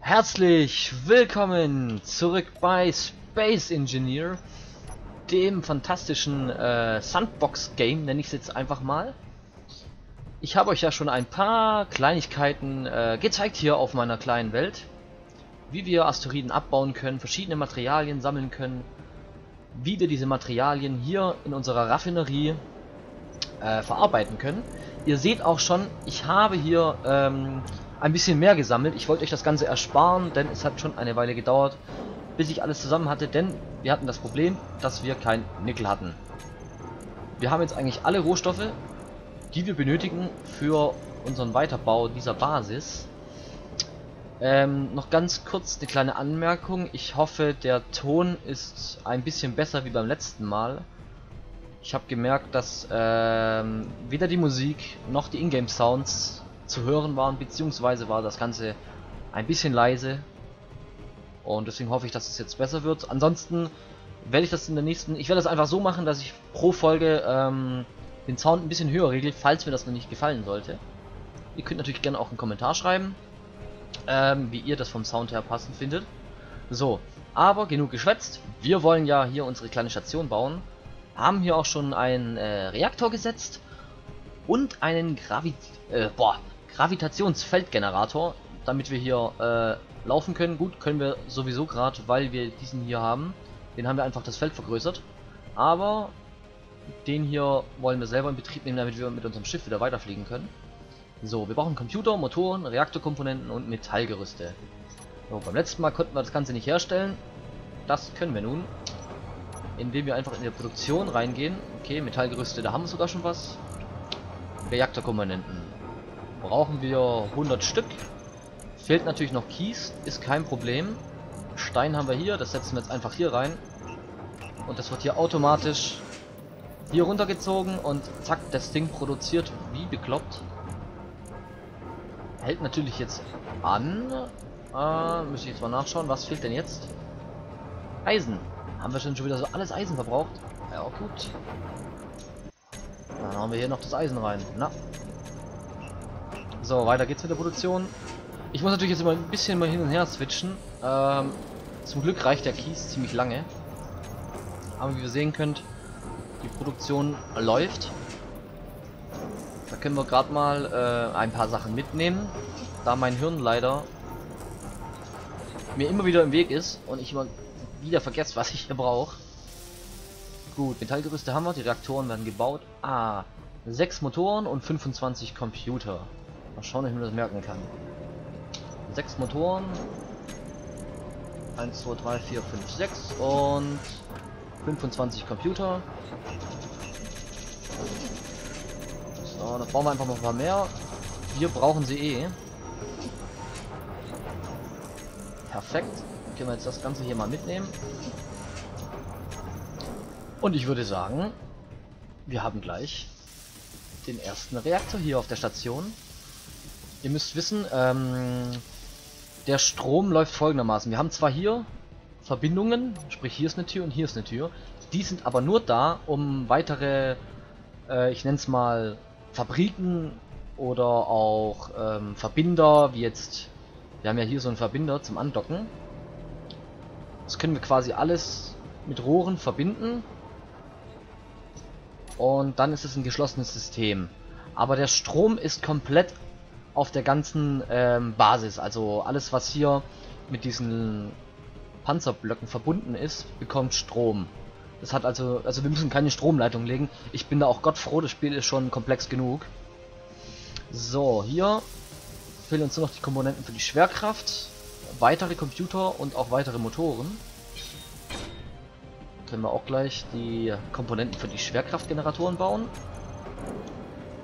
Herzlich willkommen zurück bei Space Engineer, dem fantastischen Sandbox-Game, nenne ich es jetzt einfach mal. Ich habe euch ja schon ein paar Kleinigkeiten gezeigt hier auf meiner kleinen Welt. Wie wir Asteroiden abbauen können, verschiedene Materialien sammeln können, wie wir diese Materialien hier in unserer Raffinerie verarbeiten können. Ihr seht auch schon, ich habe hier ein bisschen mehr gesammelt. Ich wollte euch das Ganze ersparen, denn es hat schon eine Weile gedauert, bis ich alles zusammen hatte, denn wir hatten das Problem, dass wir kein Nickel hatten. Wir haben jetzt eigentlich alle Rohstoffe, die wir benötigen für unseren Weiterbau dieser Basis. Noch ganz kurz eine kleine Anmerkung. Ich hoffe, der Ton ist ein bisschen besser wie beim letzten Mal. Ich habe gemerkt, dass weder die Musik noch die Ingame-Sounds zu hören waren, beziehungsweise war das Ganze ein bisschen leise. Und deswegen hoffe ich, dass es jetzt besser wird. Ansonsten werde ich das in der nächsten... Ich werde das einfach so machen, dass ich pro Folge den Sound ein bisschen höher regle, falls mir das noch nicht gefallen sollte. Ihr könnt natürlich gerne auch einen Kommentar schreiben, wie ihr das vom Sound her passend findet. So, aber genug geschwätzt. Wir wollen ja hier unsere kleine Station bauen. Haben hier auch schon einen Reaktor gesetzt und einen Gravitationsfeldgenerator, damit wir hier laufen können. Gut, können wir sowieso gerade, weil wir diesen hier haben. Den haben wir einfach das Feld vergrößert. Aber den hier wollen wir selber in Betrieb nehmen, damit wir mit unserem Schiff wieder weiterfliegen können. So, wir brauchen Computer, Motoren, Reaktorkomponenten und Metallgerüste. So, beim letzten Mal konnten wir das Ganze nicht herstellen. Das können wir nun, indem wir einfach in die Produktion reingehen. Okay, Metallgerüste, da haben wir sogar schon was. Reaktorkomponenten. Brauchen wir 100 Stück. Fehlt natürlich noch Kies, ist kein Problem. Stein haben wir hier, das setzen wir jetzt einfach hier rein. Und das wird hier automatisch hier runtergezogen und zack, das Ding produziert wie bekloppt. Hält natürlich jetzt an. Müsste ich jetzt mal nachschauen, was fehlt denn jetzt? Eisen. Haben wir schon wieder so alles Eisen verbraucht? Ja, gut. Dann haben wir hier noch das Eisen rein. Na. So, weiter geht's mit der Produktion. Ich muss natürlich jetzt immer ein bisschen mal hin und her switchen. Zum Glück reicht der Kies ziemlich lange. Aber wie ihr sehen könnt, die Produktion läuft. Da können wir gerade mal ein paar Sachen mitnehmen. Da mein Hirn leider mir immer wieder im Weg ist und ich immer wieder vergesse, was ich hier brauche. Gut, Metallgerüste haben wir, die Reaktoren werden gebaut. 6 Motoren und 25 Computer. Mal schauen, ob ich mir das merken kann. 6 Motoren. 1, 2, 3, 4, 5, 6 und 25 Computer. So, dann brauchen wir einfach noch ein paar mehr. Wir brauchen sie eh. Perfekt. Dann können wir jetzt das Ganze hier mal mitnehmen. Und ich würde sagen, wir haben gleich den ersten Reaktor hier auf der Station. Ihr müsst wissen, der Strom läuft folgendermaßen. Wir haben zwar hier Verbindungen, sprich hier ist eine Tür und hier ist eine Tür. Die sind aber nur da, um weitere, ich nenne es mal Fabriken oder auch Verbinder, wie jetzt, wir haben ja hier so einen Verbinder zum Andocken. Das können wir quasi alles mit Rohren verbinden. Und dann ist es ein geschlossenes System. Aber der Strom ist komplett auf der ganzen Basis. Also alles, was hier mit diesen Panzerblöcken verbunden ist, bekommt Strom. Das hat also wir müssen keine Stromleitung legen. Ich bin da auch Gott froh, das Spiel ist schon komplex genug. So, hier fehlen uns nur noch die Komponenten für die Schwerkraft, weitere Computer und auch weitere Motoren. Können wir auch gleich die Komponenten für die Schwerkraftgeneratoren bauen.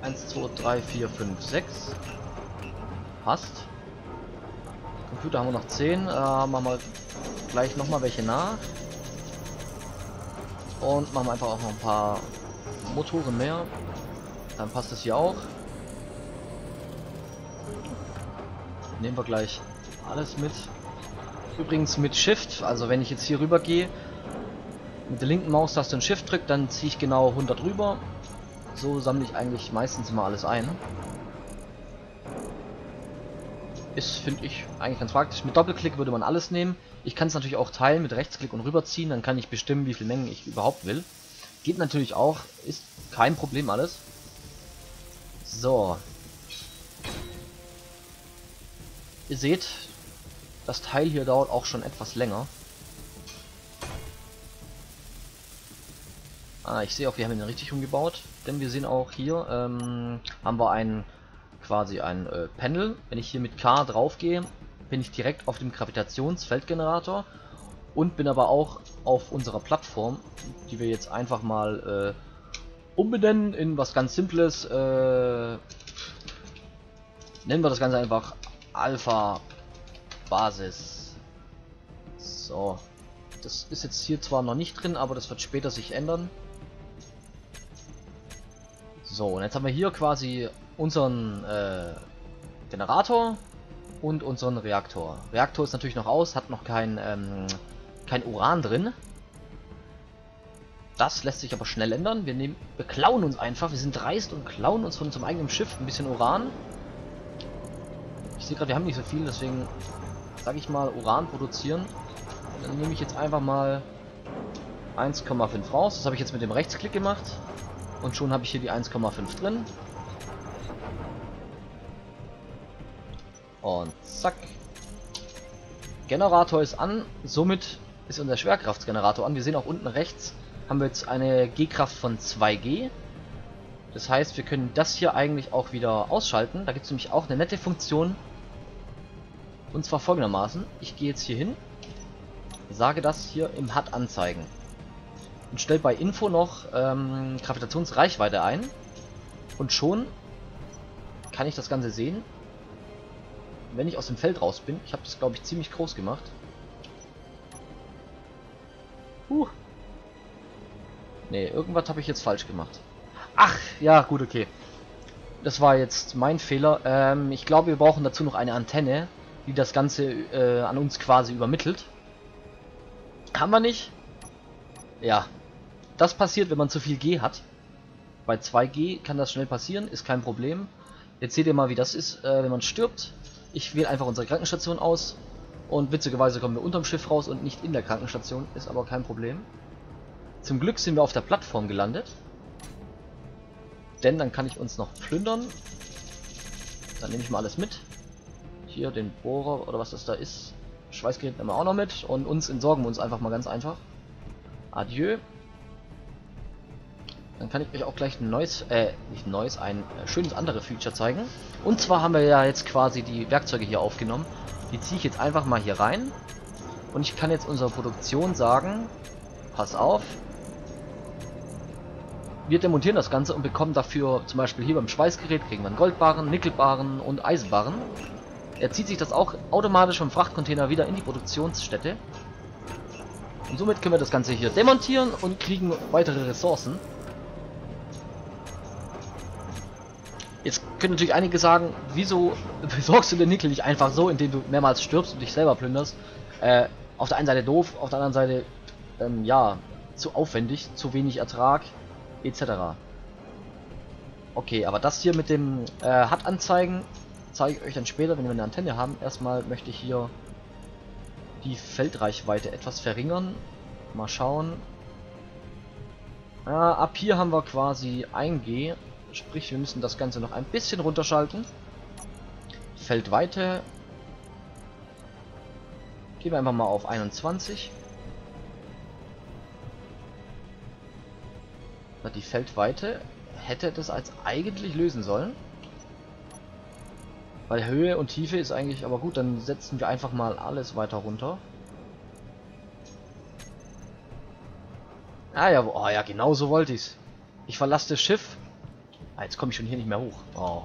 1, 2, 3, 4, 5, 6. Passt. Computer haben wir noch 10. Machen wir gleich nochmal welche nach. Und machen wir einfach auch noch ein paar Motoren mehr. Dann passt das hier auch. Nehmen wir gleich alles mit. Übrigens mit Shift, also wenn ich jetzt hier rüber gehe, mit der linken Maustaste und Shift drückt, dann ziehe ich genau 100 rüber. So sammle ich eigentlich meistens immer alles ein. Ist, finde ich, eigentlich ganz praktisch. Mit Doppelklick würde man alles nehmen. Ich kann es natürlich auch teilen mit Rechtsklick und rüberziehen. Dann kann ich bestimmen, wie viele Mengen ich überhaupt will. Geht natürlich auch. Ist kein Problem alles. So. Ihr seht, das Teil hier dauert auch schon etwas länger. Ah, ich sehe auch, wir haben ihn richtig umgebaut. Denn wir sehen auch hier, haben wir einen... quasi ein Panel. Wenn ich hier mit K drauf gehe, bin ich direkt auf dem Gravitationsfeldgenerator und bin aber auch auf unserer Plattform, die wir jetzt einfach mal umbenennen in was ganz Simples. Nennen wir das Ganze einfach Alpha Basis. So, das ist jetzt hier zwar noch nicht drin, aber das wird später sich ändern. So, und jetzt haben wir hier quasi unseren Generator und unseren Reaktor. Reaktor ist natürlich noch aus, hat noch kein Uran drin. Das lässt sich aber schnell ändern. Wir klauen uns einfach, wir sind dreist und klauen uns von unserem eigenen Schiff ein bisschen Uran. Ich sehe gerade, wir haben nicht so viel, deswegen sage ich mal Uran produzieren. Und dann nehme ich jetzt einfach mal 1,5 raus. Das habe ich jetzt mit dem Rechtsklick gemacht. Und schon habe ich hier die 1,5 drin. Und zack. Generator ist an. Somit ist unser Schwerkraftgenerator an. Wir sehen auch unten rechts haben wir jetzt eine G-Kraft von 2G. Das heißt, wir können das hier eigentlich auch wieder ausschalten. Da gibt es nämlich auch eine nette Funktion. Und zwar folgendermaßen. Ich gehe jetzt hier hin, sage das hier im HUD anzeigen. Und stelle bei Info noch Gravitationsreichweite ein. Und schon kann ich das Ganze sehen. Wenn ich aus dem Feld raus bin, ich habe das glaube ich ziemlich groß gemacht. Ne, irgendwas habe ich jetzt falsch gemacht. Ach, ja gut, okay. Das war jetzt mein Fehler. Ich glaube, wir brauchen dazu noch eine Antenne, die das Ganze an uns quasi übermittelt. Haben wir nicht? Ja. Das passiert, wenn man zu viel G hat. Bei 2G kann das schnell passieren, ist kein Problem. Jetzt seht ihr mal, wie das ist, wenn man stirbt. Ich wähle einfach unsere Krankenstation aus und witzigerweise kommen wir unterm Schiff raus und nicht in der Krankenstation, ist aber kein Problem. Zum Glück sind wir auf der Plattform gelandet, denn dann kann ich uns noch plündern. Dann nehme ich mal alles mit. Hier den Bohrer oder was das da ist. Schweißgerät nehmen wir auch noch mit und uns entsorgen wir uns einfach mal ganz einfach. Adieu. Dann kann ich euch auch gleich ein neues, ein schönes anderes Feature zeigen. Und zwar haben wir ja jetzt quasi die Werkzeuge hier aufgenommen. Die ziehe ich jetzt einfach mal hier rein. Und ich kann jetzt unserer Produktion sagen, pass auf. Wir demontieren das Ganze und bekommen dafür, zum Beispiel hier beim Schweißgerät, kriegen wir einen Goldbarren, Nickelbarren und Eisenbarren. Er zieht sich das auch automatisch vom Frachtcontainer wieder in die Produktionsstätte. Und somit können wir das Ganze hier demontieren und kriegen weitere Ressourcen. Jetzt können natürlich einige sagen, wieso besorgst du den Nickel nicht einfach so, indem du mehrmals stirbst und dich selber plünderst. Auf der einen Seite doof, auf der anderen Seite, ja, zu aufwendig, zu wenig Ertrag, etc. Okay, aber das hier mit dem HUD-Anzeigen zeige ich euch dann später, wenn wir eine Antenne haben. Erstmal möchte ich hier die Feldreichweite etwas verringern. Mal schauen. Ab hier haben wir quasi 1G. Sprich, wir müssen das Ganze noch ein bisschen runterschalten. Feldweite. Gehen wir einfach mal auf 21. Die Feldweite hätte das als eigentlich lösen sollen. Weil Höhe und Tiefe ist eigentlich aber gut. Dann setzen wir einfach mal alles weiter runter. Ah ja, oh ja, genau so wollte ich es. Ich verlasse das Schiff. Jetzt komme ich schon hier nicht mehr hoch. Oh.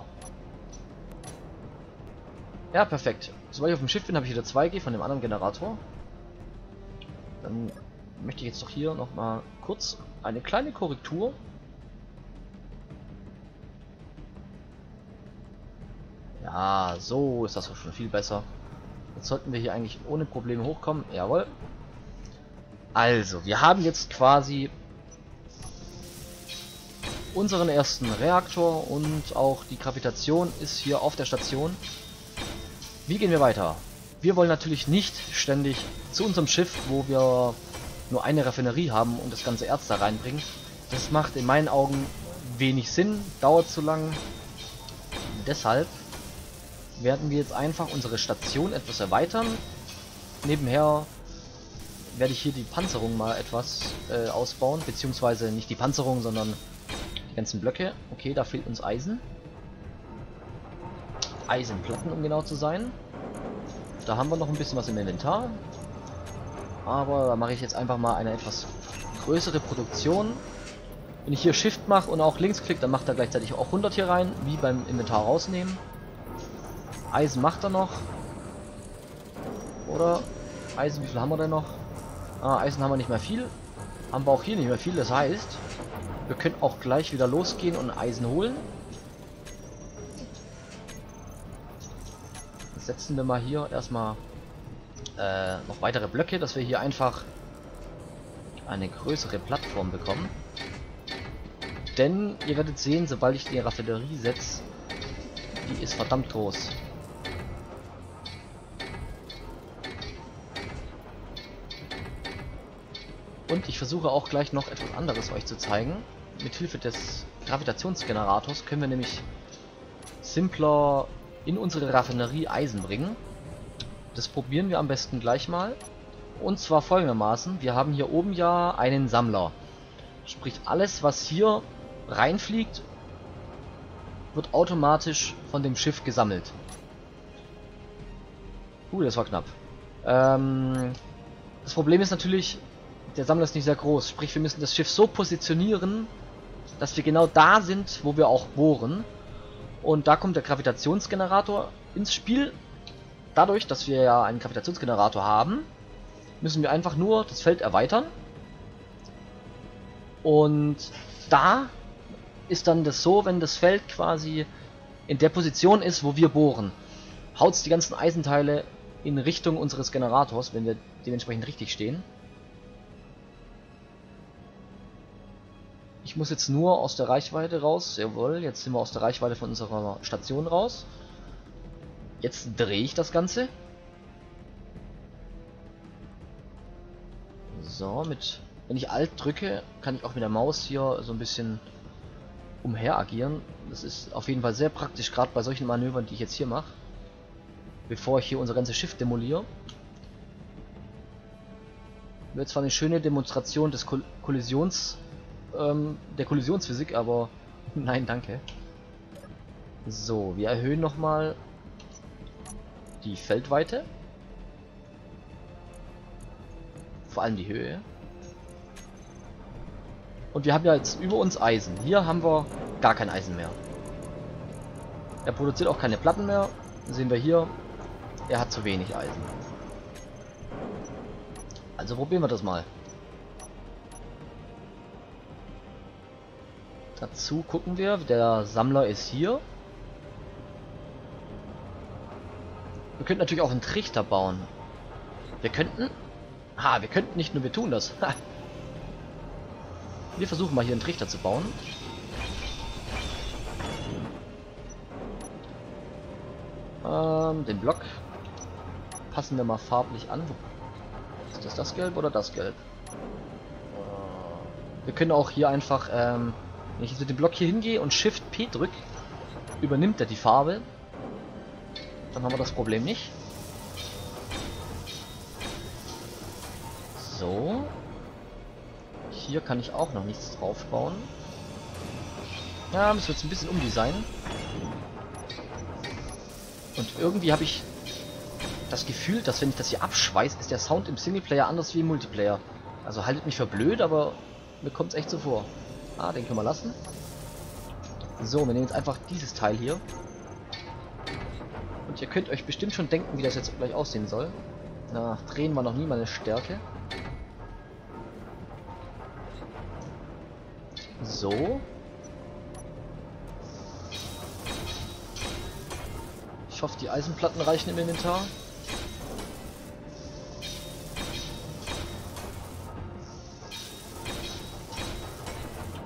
Ja, perfekt. Sobald ich auf dem Schiff bin, habe ich wieder 2G von dem anderen Generator. Dann möchte ich jetzt doch hier nochmal kurz eine kleine Korrektur. Ja, so ist das auch schon viel besser. Jetzt sollten wir hier eigentlich ohne Probleme hochkommen. Jawohl. Also, wir haben jetzt quasi unseren ersten Reaktor und auch die Gravitation ist hier auf der Station. Wie gehen wir weiter? Wir wollen natürlich nicht ständig zu unserem Schiff, wo wir nur eine Raffinerie haben und das ganze Erz da reinbringen. Das macht in meinen Augen wenig Sinn, dauert zu lang. Deshalb werden wir jetzt einfach unsere Station etwas erweitern. Nebenher werde ich hier die Panzerung mal etwas ausbauen, beziehungsweise nicht die Panzerung, sondern die ganzen Blöcke. Okay, da fehlt uns Eisen. Eisenplatten, um genau zu sein. Da haben wir noch ein bisschen was im Inventar. Aber da mache ich jetzt einfach mal eine etwas größere Produktion. Wenn ich hier Shift mache und auch Linksklick, dann macht er gleichzeitig auch 100 hier rein, wie beim Inventar rausnehmen. Eisen macht er noch. Oder? Eisen, wie viel haben wir denn noch? Ah, Eisen haben wir nicht mehr viel. Haben wir auch hier nicht mehr viel, das heißt, wir können auch gleich wieder losgehen und Eisen holen. Jetzt setzen wir mal hier erstmal noch weitere Blöcke, dass wir hier einfach eine größere Plattform bekommen. Denn ihr werdet sehen, sobald ich die Raffinerie setze, die ist verdammt groß. Und ich versuche auch gleich noch etwas anderes euch zu zeigen. Mit Hilfe des Gravitationsgenerators können wir nämlich simpler in unsere Raffinerie Eisen bringen. Das probieren wir am besten gleich mal. Und zwar folgendermaßen. Wir haben hier oben ja einen Sammler. Sprich, alles was hier reinfliegt, wird automatisch von dem Schiff gesammelt. Das war knapp. Das Problem ist natürlich, der Sammler ist nicht sehr groß, sprich wir müssen das Schiff so positionieren, dass wir genau da sind, wo wir auch bohren. Und da kommt der Gravitationsgenerator ins Spiel. Dadurch, dass wir ja einen Gravitationsgenerator haben, müssen wir einfach nur das Feld erweitern. Und da ist dann das so, wenn das Feld quasi in der Position ist, wo wir bohren, haut's die ganzen Eisenteile in Richtung unseres Generators, wenn wir dementsprechend richtig stehen. Ich muss jetzt nur aus der Reichweite raus. Jawohl, jetzt sind wir aus der Reichweite von unserer Station raus. Jetzt drehe ich das Ganze. So, wenn ich Alt drücke, kann ich auch mit der Maus hier so ein bisschen umher agieren. Das ist auf jeden Fall sehr praktisch, gerade bei solchen Manövern, die ich jetzt hier mache. Bevor ich hier unser ganzes Schiff demoliere. Wird zwar eine schöne Demonstration des Kollisionsphysik, aber nein, danke. So, wir erhöhen nochmal die Feldweite. Vor allem die Höhe. Und wir haben ja jetzt über uns Eisen. Hier haben wir gar kein Eisen mehr. Er produziert auch keine Platten mehr. Sehen wir hier, er hat zu wenig Eisen. Also probieren wir das mal. Dazu gucken wir, der Sammler ist hier. Wir könnten natürlich auch einen Trichter bauen. Wir könnten nicht nur, wir tun das. Wir versuchen mal hier einen Trichter zu bauen. Den Block passen wir mal farblich an. Ist das Gelb oder das Gelb? Wir können auch hier einfach... Wenn ich jetzt mit dem Block hier hingehe und Shift P drücke, übernimmt er die Farbe. Dann haben wir das Problem nicht. So. Hier kann ich auch noch nichts drauf bauen. Ja, müssen wir jetzt ein bisschen umdesignen. Und irgendwie habe ich das Gefühl, dass wenn ich das hier abschweiß, ist der Sound im Singleplayer anders wie im Multiplayer. Also haltet mich für blöd, aber mir kommt es echt so vor. Ah, den können wir lassen. So, wir nehmen jetzt einfach dieses Teil hier. Und ihr könnt euch bestimmt schon denken, wie das jetzt gleich aussehen soll. Na, drehen wir noch nie meine Stärke. So. Ich hoffe, die Eisenplatten reichen im Inventar.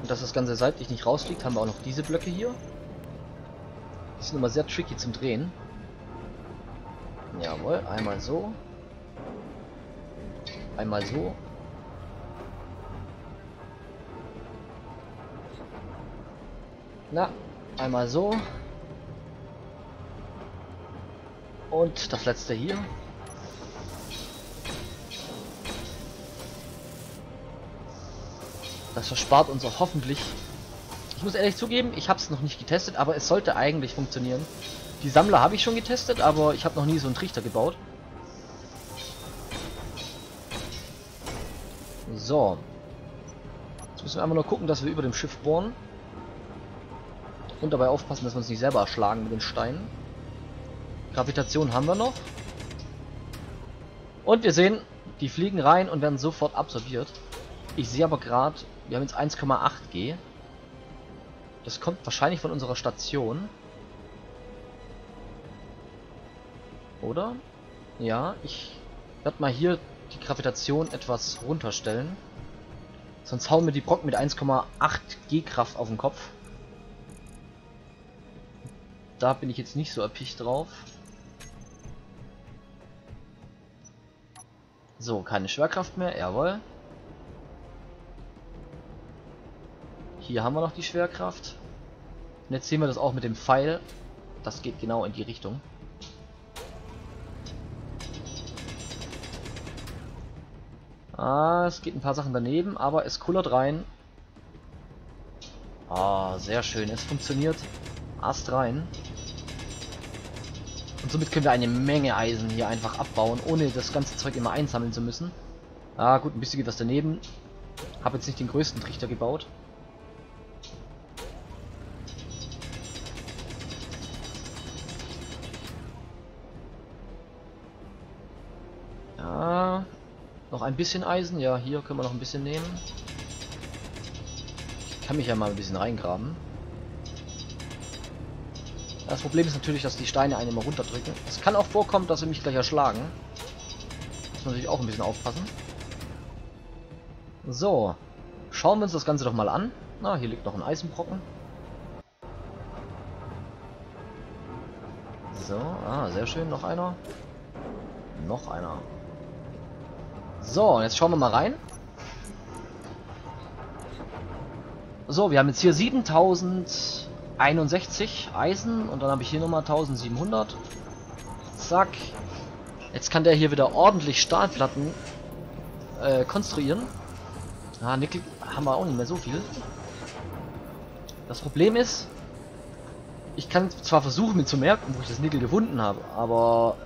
Und dass das Ganze seitlich nicht rausfliegt, haben wir auch noch diese Blöcke hier. Die sind immer sehr tricky zum Drehen. Jawohl, einmal so. Einmal so. Na, einmal so. Und das letzte hier. Das erspart uns auch hoffentlich. Ich muss ehrlich zugeben, ich habe es noch nicht getestet, aber es sollte eigentlich funktionieren. Die Sammler habe ich schon getestet, aber ich habe noch nie so einen Trichter gebaut. So. Jetzt müssen wir einfach nur gucken, dass wir über dem Schiff bohren. Und dabei aufpassen, dass wir uns nicht selber erschlagen mit den Steinen. Gravitation haben wir noch. Und wir sehen, die fliegen rein und werden sofort absorbiert. Ich sehe aber gerade, wir haben jetzt 1,8 G. Das kommt wahrscheinlich von unserer Station. Oder? Ja, ich werde mal hier die Gravitation etwas runterstellen. Sonst hauen wir die Brocken mit 1,8 G Kraft auf den Kopf. Da bin ich jetzt nicht so erpicht drauf. So, keine Schwerkraft mehr, jawohl. Hier haben wir noch die Schwerkraft. Und jetzt sehen wir das auch mit dem Pfeil. Das geht genau in die Richtung. Ah, es geht ein paar Sachen daneben, aber es kullert rein. Ah, sehr schön. Es funktioniert. Ast rein. Und somit können wir eine Menge Eisen hier einfach abbauen, ohne das ganze Zeug immer einsammeln zu müssen. Ah, gut, ein bisschen geht was daneben. Hab jetzt nicht den größten Trichter gebaut. Ja, noch ein bisschen Eisen. Ja, hier können wir noch ein bisschen nehmen. Ich kann mich ja mal ein bisschen reingraben. Das Problem ist natürlich, dass die Steine einen immer runterdrücken. Es kann auch vorkommen, dass sie mich gleich erschlagen. Muss man natürlich auch ein bisschen aufpassen. So. Schauen wir uns das Ganze doch mal an. Na, hier liegt noch ein Eisenbrocken. So, ah, sehr schön. Noch einer. Noch einer. So, jetzt schauen wir mal rein. So, wir haben jetzt hier 7061 Eisen und dann habe ich hier nochmal 1700. Zack. Jetzt kann der hier wieder ordentlich Stahlplatten konstruieren. Ah, Nickel haben wir auch nicht mehr so viel. Das Problem ist, ich kann zwar versuchen, mir zu merken, wo ich das Nickel gefunden habe, aber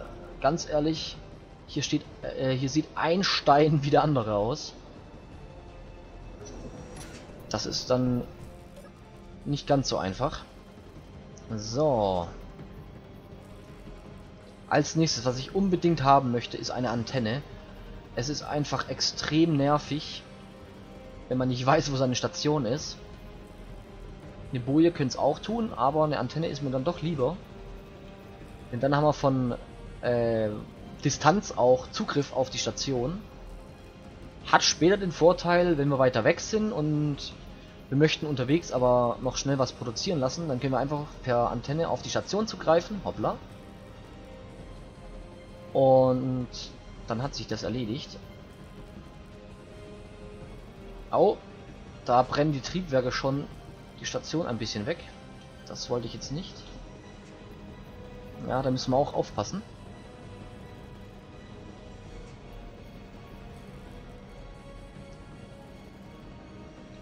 ganz ehrlich, hier steht, hier sieht ein Stein wie der andere aus. Das ist dann nicht ganz so einfach. So. Als nächstes, was ich unbedingt haben möchte, ist eine Antenne. Es ist einfach extrem nervig, wenn man nicht weiß, wo seine Station ist. Eine Boje könnte es auch tun, aber eine Antenne ist mir dann doch lieber. Denn dann haben wir von Distanz auch Zugriff auf die Station. Hat später den Vorteil, wenn wir weiter weg sind und wir möchten unterwegs aber noch schnell was produzieren lassen, dann können wir einfach per Antenne auf die Station zugreifen. Hoppla. Und dann hat sich das erledigt. Au, da brennen die Triebwerke schon die Station ein bisschen weg. Das wollte ich jetzt nicht. Ja, da müssen wir auch aufpassen.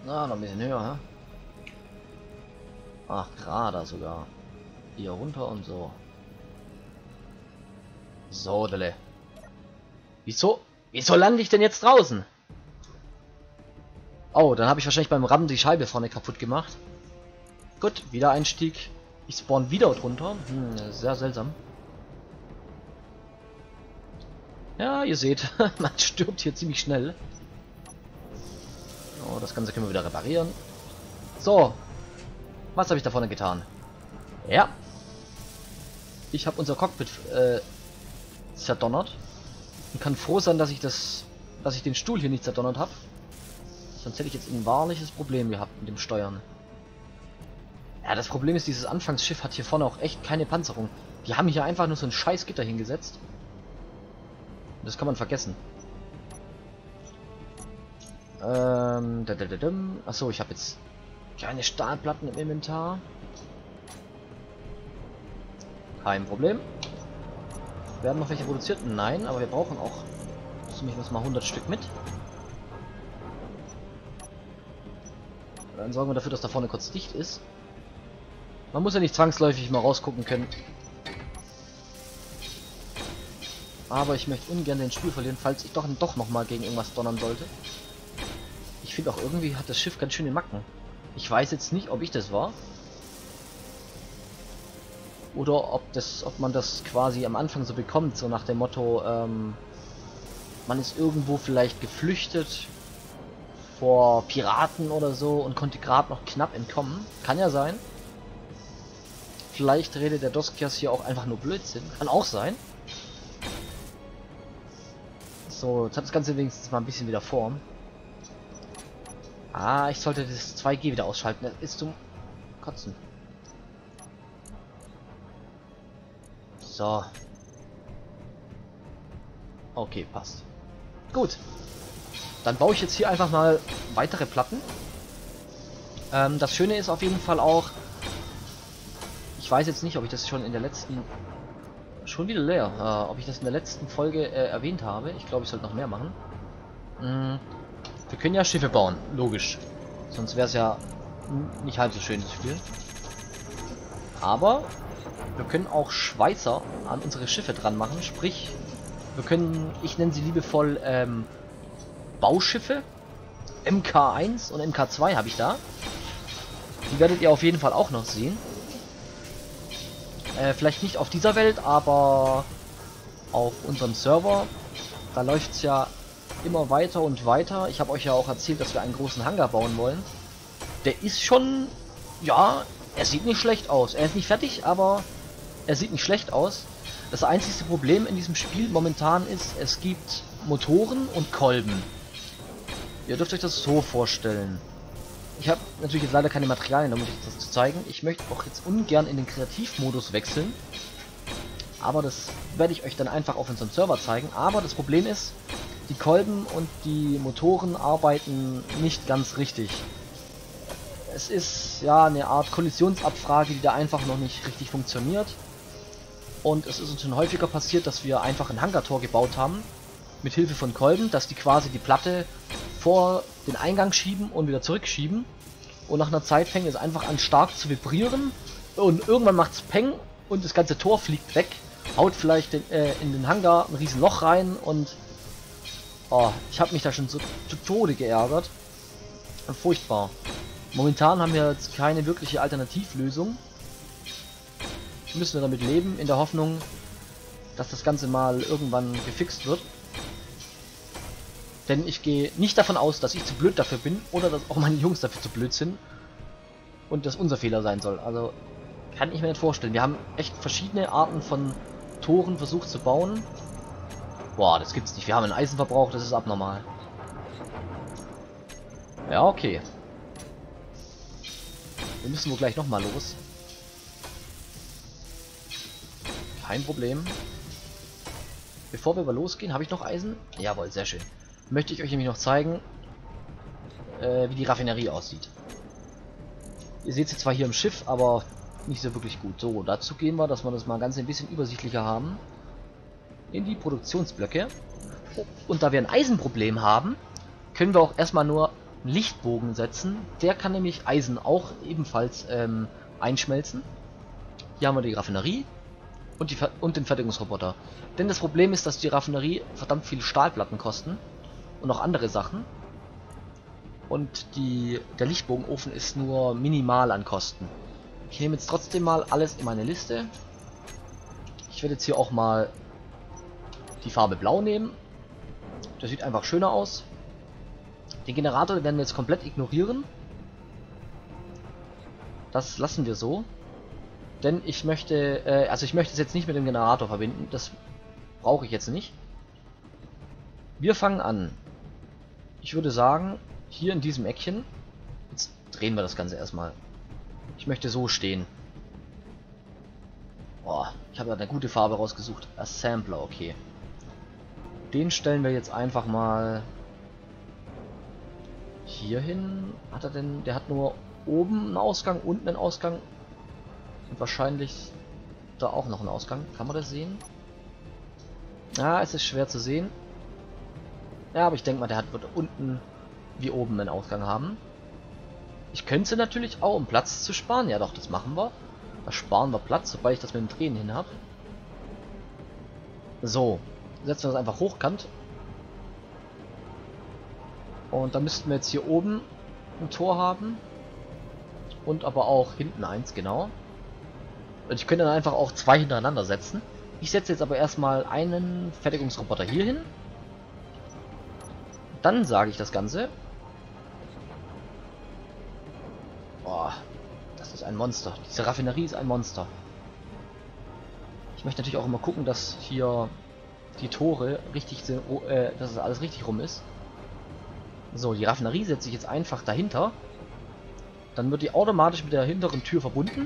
Ah, noch ein bisschen höher, hä? Ach, gerade sogar. Hier runter und so. So, Delle. Wieso lande ich denn jetzt draußen? Oh, dann habe ich wahrscheinlich beim Rammen die Scheibe vorne kaputt gemacht. Gut, wieder Einstieg. Ich spawn wieder drunter. Hm, sehr seltsam. Ja, ihr seht, man stirbt hier ziemlich schnell. Oh, das Ganze können wir wieder reparieren. So. Was habe ich da vorne getan? Ja. Ich habe unser Cockpit zerdonnert. Und kann froh sein, dass ich den Stuhl hier nicht zerdonnert habe. Sonst hätte ich jetzt ein wahrliches Problem gehabt mit dem Steuern. Ja, das Problem ist, dieses Anfangsschiff hat hier vorne auch echt keine Panzerung. Die haben hier einfach nur so ein scheiß Gitter hingesetzt. Das kann man vergessen. Achso, ich habe jetzt kleine Stahlplatten im Inventar. Kein Problem. Werden noch welche produziert? Nein, aber wir brauchen auch zumindest mal 100 Stück mit. Dann sorgen wir dafür, dass da vorne kurz dicht ist. Man muss ja nicht zwangsläufig mal rausgucken können. Aber ich möchte ungern den Spiel verlieren, falls ich doch nochmal gegen irgendwas donnern sollte. Ich finde auch irgendwie hat das Schiff ganz schöne Macken. Ich weiß jetzt nicht, ob ich das war. Oder ob man das quasi am Anfang so bekommt, so nach dem Motto, man ist irgendwo vielleicht geflüchtet vor Piraten oder so und konnte gerade noch knapp entkommen. Kann ja sein. Vielleicht redet der Dosskias hier auch einfach nur Blödsinn. Kann auch sein. So, jetzt hat das Ganze wenigstens mal ein bisschen wieder Form. Ah, ich sollte das 2G wieder ausschalten. Das ist zum Kotzen. So. Okay, passt. Gut. Dann baue ich jetzt hier einfach mal weitere Platten. Das Schöne ist auf jeden Fall auch... Ich weiß jetzt nicht, ob ich das schon in der letzten... Schon wieder leer. Ob ich das in der letzten Folge erwähnt habe. Ich glaube, ich sollte noch mehr machen. Wir können ja Schiffe bauen. Logisch. Sonst wäre es ja nicht halb so schön, das Spiel. Aber wir können auch Schweißer an unsere Schiffe dran machen. Sprich, wir können, ich nenne sie liebevoll Bauschiffe. MK1 und MK2 habe ich da. Die werdet ihr auf jeden Fall auch noch sehen. Vielleicht nicht auf dieser Welt, aber auf unserem Server. Da läuft es ja immer weiter und weiter. Ich habe euch ja auch erzählt, dass wir einen großen Hangar bauen wollen. Der ist schon... Ja, er sieht nicht schlecht aus. Er ist nicht fertig, aber er sieht nicht schlecht aus. Das einzige Problem in diesem Spiel momentan ist, es gibt Motoren und Kolben. Ihr dürft euch das so vorstellen. Ich habe natürlich jetzt leider keine Materialien, um euch das zu zeigen. Ich möchte auch jetzt ungern in den Kreativmodus wechseln. Aber das werde ich euch dann einfach auf unserem Server zeigen. Aber das Problem ist, die Kolben und die Motoren arbeiten nicht ganz richtig. Es ist ja eine Art Kollisionsabfrage, die da einfach noch nicht richtig funktioniert. Und es ist uns schon häufiger passiert, dass wir einfach ein Hangartor gebaut haben. Mit Hilfe von Kolben, dass die quasi die Platte vor den Eingang schieben und wieder zurückschieben. Und nach einer Zeit fängt es einfach an stark zu vibrieren. Und irgendwann macht es Peng und das ganze Tor fliegt weg. Haut vielleicht in den Hangar ein riesen Loch rein und... Oh, ich habe mich da schon so zu Tode geärgert. Furchtbar. Momentan haben wir jetzt keine wirkliche Alternativlösung. Müssen wir damit leben, in der Hoffnung, dass das Ganze mal irgendwann gefixt wird. Denn ich gehe nicht davon aus, dass ich zu blöd dafür bin oder dass auch meine Jungs dafür zu blöd sind und das unser Fehler sein soll. Also kann ich mir nicht vorstellen. Wir haben echt verschiedene Arten von Toren versucht zu bauen. Boah, das gibt's nicht. Wir haben einen Eisenverbrauch, das ist abnormal. Ja, okay. Wir müssen wohl gleich nochmal los. Kein Problem. Bevor wir aber losgehen, habe ich noch Eisen? Jawohl, sehr schön. Möchte ich euch nämlich noch zeigen, wie die Raffinerie aussieht. Ihr seht sie zwar hier im Schiff, aber nicht so wirklich gut. So, dazu gehen wir, dass wir das mal ganz ein bisschen übersichtlicher haben. In die Produktionsblöcke. Und da wir ein Eisenproblem haben, können wir auch erstmal nur einen Lichtbogen setzen. Der kann nämlich Eisen auch ebenfalls einschmelzen. Hier haben wir die Raffinerie und den Fertigungsroboter. Denn das Problem ist, dass die Raffinerie verdammt viele Stahlplatten kosten. Und auch andere Sachen. Und der Lichtbogenofen ist nur minimal an Kosten. Ich nehme jetzt trotzdem mal alles in meine Liste. Ich werde jetzt hier auch mal die Farbe Blau nehmen. Das sieht einfach schöner aus. Den Generator werden wir jetzt komplett ignorieren. Das lassen wir so. Denn ich möchte... also ich möchte es jetzt nicht mit dem Generator verbinden. Das brauche ich jetzt nicht. Wir fangen an. Ich würde sagen, hier in diesem Eckchen. Jetzt drehen wir das Ganze erstmal. Ich möchte so stehen. Boah, ich habe eine gute Farbe rausgesucht. Assembler, okay. Den stellen wir jetzt einfach mal hier hin. Hat er denn? Der hat nur oben einen Ausgang, unten einen Ausgang. Und wahrscheinlich da auch noch einen Ausgang. Kann man das sehen? Ah, es ist schwer zu sehen. Ja, aber ich denke mal, der wird unten wie oben einen Ausgang haben. Ich könnte natürlich auch, um Platz zu sparen. Ja doch, das machen wir. Da sparen wir Platz, sobald ich das mit dem Drehen hin habe. So. Setzen wir das einfach hochkant. Und dann müssten wir jetzt hier oben ein Tor haben. Und aber auch hinten eins, genau. Und ich könnte dann einfach auch zwei hintereinander setzen. Ich setze jetzt aber erstmal einen Fertigungsroboter hier hin. Dann sage ich das Ganze. Boah, das ist ein Monster. Diese Raffinerie ist ein Monster. Ich möchte natürlich auch immer gucken, dass hier die Tore richtig sind, dass alles richtig rum ist. So, die Raffinerie setze ich jetzt einfach dahinter. Dann wird die automatisch mit der hinteren Tür verbunden.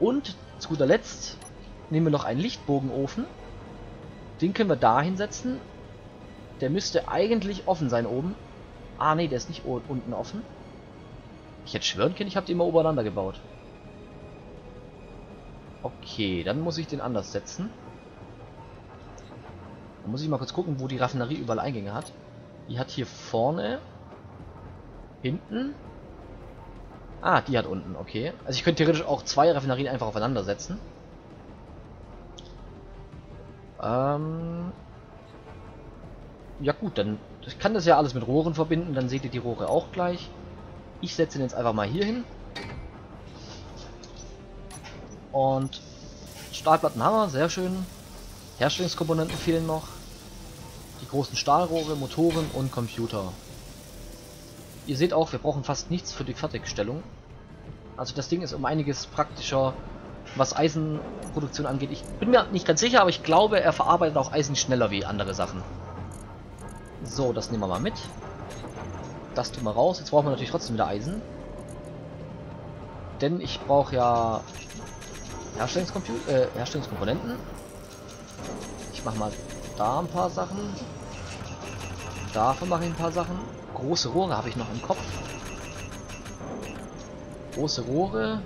Und zu guter Letzt nehmen wir noch einen Lichtbogenofen. Den können wir da hinsetzen. Der müsste eigentlich offen sein oben. Ah ne, der ist nicht unten offen. Ich hätte schwören können, ich habe die immer übereinander gebaut. Okay, dann muss ich den anders setzen. Dann muss ich mal kurz gucken, wo die Raffinerie überall Eingänge hat. Die hat hier vorne. Hinten. Ah, die hat unten, okay. Also ich könnte theoretisch auch zwei Raffinerien einfach aufeinander setzen. Ja gut, dann ich kann das ja alles mit Rohren verbinden, dann seht ihr die Rohre auch gleich. Ich setze ihn jetzt einfach mal hier hin. Und Stahlplattenhammer, sehr schön. Herstellungskomponenten fehlen noch. Die großen Stahlrohre, Motoren und Computer. Ihr seht auch, wir brauchen fast nichts für die Fertigstellung. Also das Ding ist um einiges praktischer, was Eisenproduktion angeht. Ich bin mir nicht ganz sicher, aber ich glaube, er verarbeitet auch Eisen schneller wie andere Sachen. So, das nehmen wir mal mit. Das tun wir raus. Jetzt brauchen wir natürlich trotzdem wieder Eisen. Denn ich brauche ja Herstellungskomponenten. Ich mache mal da ein paar Sachen. Davon mache ich ein paar Sachen. Große Rohre habe ich noch im Kopf. Große Rohre.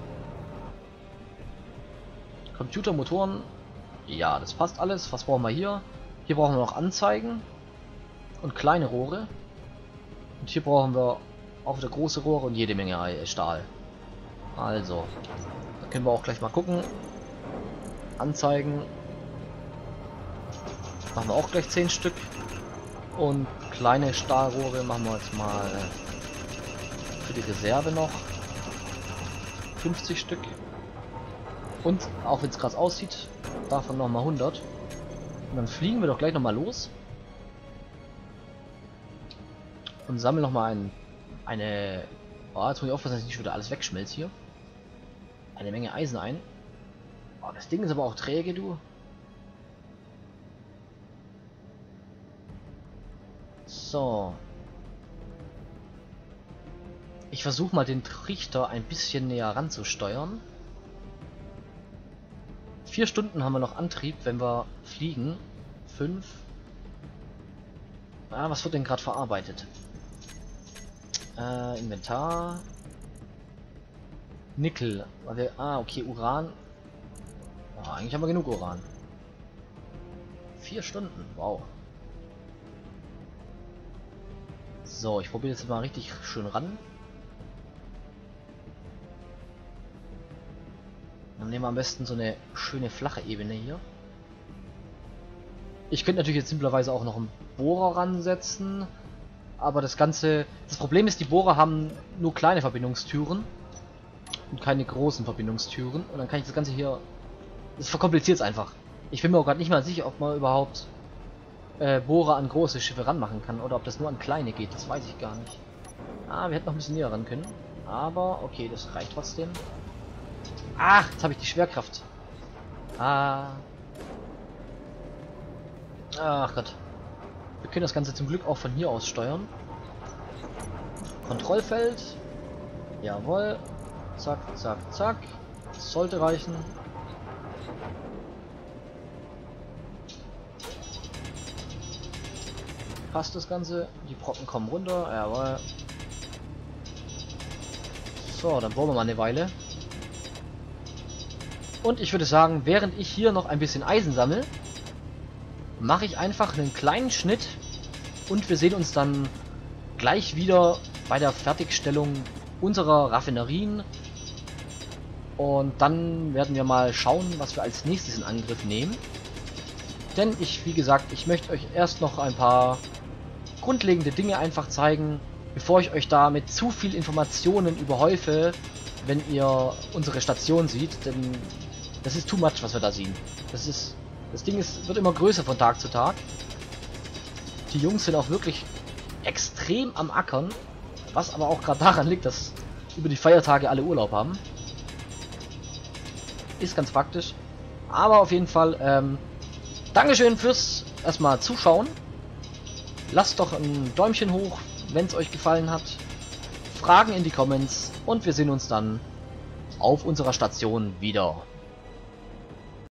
Computer, Motoren. Ja, das passt alles. Was brauchen wir hier? Hier brauchen wir noch Anzeigen. Und kleine Rohre. Und hier brauchen wir auch wieder große Rohre und jede Menge Stahl. Also. Da können wir auch gleich mal gucken. Anzeigen. Machen wir auch gleich 10 Stück. Und kleine Stahlrohre machen wir jetzt mal für die Reserve noch. 50 Stück. Und, auch wenn es krass aussieht, davon nochmal 100. Und dann fliegen wir doch gleich nochmal los. Und sammeln nochmal eine... Oh, jetzt muss ich aufpassen, dass ich nicht wieder alles wegschmelze hier. Eine Menge Eisen ein. Oh, das Ding ist aber auch träge, du. So. Ich versuche mal den Trichter ein bisschen näher ranzusteuern. 4 Stunden haben wir noch Antrieb, wenn wir fliegen. 5. Ah, was wird denn gerade verarbeitet? Inventar. Nickel. Ah, okay, Uran. Oh, eigentlich haben wir genug Uran. 4 Stunden, wow. So, ich probiere jetzt mal richtig schön ran. Dann nehmen wir am besten so eine schöne flache Ebene hier. Ich könnte natürlich jetzt simplerweise auch noch einen Bohrer ransetzen. Aber das Ganze... Das Problem ist, die Bohrer haben nur kleine Verbindungstüren. Und keine großen Verbindungstüren. Und dann kann ich das Ganze hier... Das verkompliziert es einfach. Ich bin mir auch gerade nicht mal sicher, ob man überhaupt... Bohrer an große Schiffe ranmachen kann. Oder ob das nur an kleine geht. Das weiß ich gar nicht. Ah, wir hätten noch ein bisschen näher ran können. Aber, okay, das reicht trotzdem. Ach, jetzt habe ich die Schwerkraft. Ah. Ach Gott. Wir können das Ganze zum Glück auch von hier aus steuern. Kontrollfeld. Jawohl. Zack, zack, zack. Das sollte reichen. Passt das Ganze. Die Brocken kommen runter. Jawohl. So, dann wollen wir mal eine Weile. Und ich würde sagen, während ich hier noch ein bisschen Eisen sammle, mache ich einfach einen kleinen Schnitt und wir sehen uns dann gleich wieder bei der Fertigstellung unserer Raffinerien. Und dann werden wir mal schauen, was wir als nächstes in Angriff nehmen. Denn ich, wie gesagt, ich möchte euch erst noch ein paar grundlegende Dinge einfach zeigen, bevor ich euch da mit zu viel Informationen überhäufe, wenn ihr unsere Station seht, denn das ist too much, was wir da sehen. Das Ding ist, wird immer größer von Tag zu Tag. Die Jungs sind auch wirklich extrem am Ackern, was aber auch gerade daran liegt, dass über die Feiertage alle Urlaub haben. Ist ganz praktisch. Aber auf jeden Fall, Dankeschön fürs erstmal zuschauen. Lasst doch ein Däumchen hoch, wenn es euch gefallen hat. Fragen in die Comments und wir sehen uns dann auf unserer Station wieder.